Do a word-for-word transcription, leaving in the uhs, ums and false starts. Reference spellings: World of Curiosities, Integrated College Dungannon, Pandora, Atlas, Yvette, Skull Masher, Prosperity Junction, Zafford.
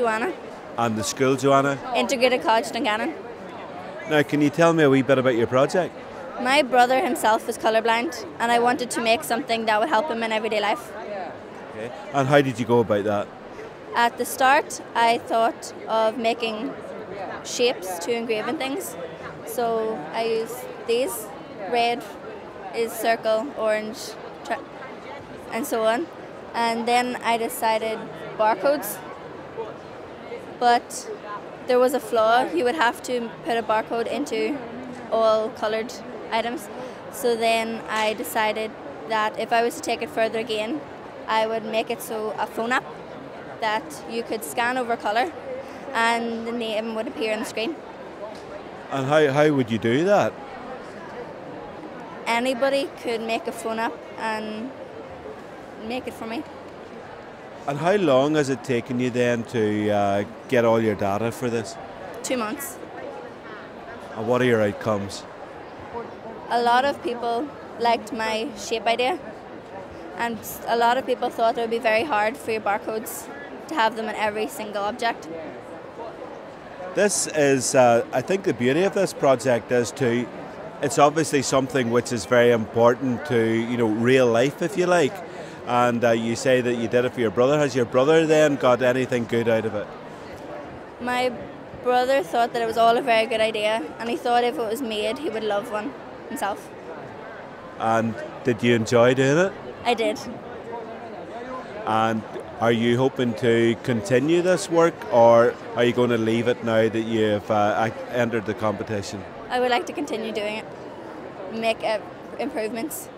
Joanna. And the school, Joanna? Integrated College Dungannon. Now, can you tell me a wee bit about your project? My brother himself is colourblind, and I wanted to make something that would help him in everyday life. Okay. And how did you go about that? At the start, I thought of making shapes to engrave in things. So I use these. Red is circle, orange, and so on. And then I decided barcodes. But there was a flaw. You would have to put a barcode into all coloured items. So then I decided that if I was to take it further again, I would make it so a phone app that you could scan over colour and the name would appear on the screen. And how, how would you do that? Anybody could make a phone app and make it for me. And how long has it taken you then to uh, get all your data for this? Two months. And what are your outcomes? A lot of people liked my shape idea, and a lot of people thought it would be very hard for your barcodes to have them in every single object. This is, uh, I think the beauty of this project is to, it's obviously something which is very important to, you know, real life, if you like. And uh, you say that you did it for your brother. Has your brother then got anything good out of it? My brother thought that it was all a very good idea, and he thought if it was made, he would love one himself. And did you enjoy doing it? I did. And are you hoping to continue this work, or are you going to leave it now that you've uh, entered the competition? I would like to continue doing it, make uh, improvements.